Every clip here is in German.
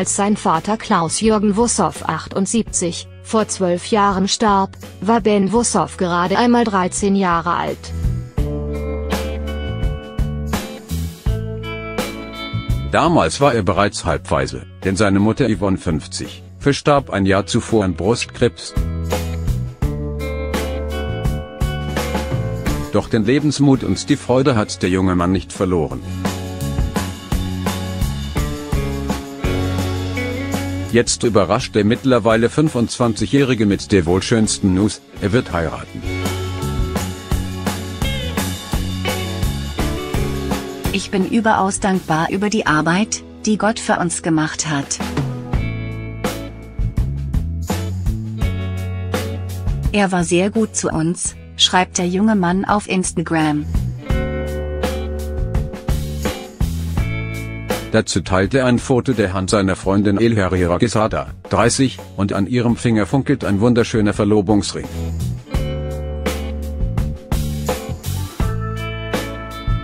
Als sein Vater Klaus-Jürgen Wussow 78, vor 12 Jahren starb, war Ben Wussow gerade einmal 13 Jahre alt. Damals war er bereits halbweise, denn seine Mutter Yvonne 50, verstarb ein Jahr zuvor an Brustkrebs. Doch den Lebensmut und die Freude hat der junge Mann nicht verloren. Jetzt überrascht der mittlerweile 25-Jährige mit der wohl schönsten News: Er wird heiraten. Ich bin überaus dankbar über die Arbeit, die Gott für uns gemacht hat. Er war sehr gut zu uns, schreibt der junge Mann auf Instagram. Dazu teilte er ein Foto der Hand seiner Freundin Elheri Ragisada, 30, und an ihrem Finger funkelt ein wunderschöner Verlobungsring.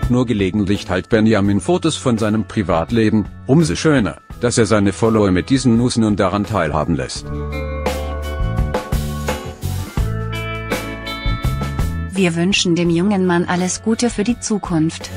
Nur gelegentlich teilt Benjamin Fotos von seinem Privatleben, umso schöner, dass er seine Follower mit diesen News nun daran teilhaben lässt. Wir wünschen dem jungen Mann alles Gute für die Zukunft.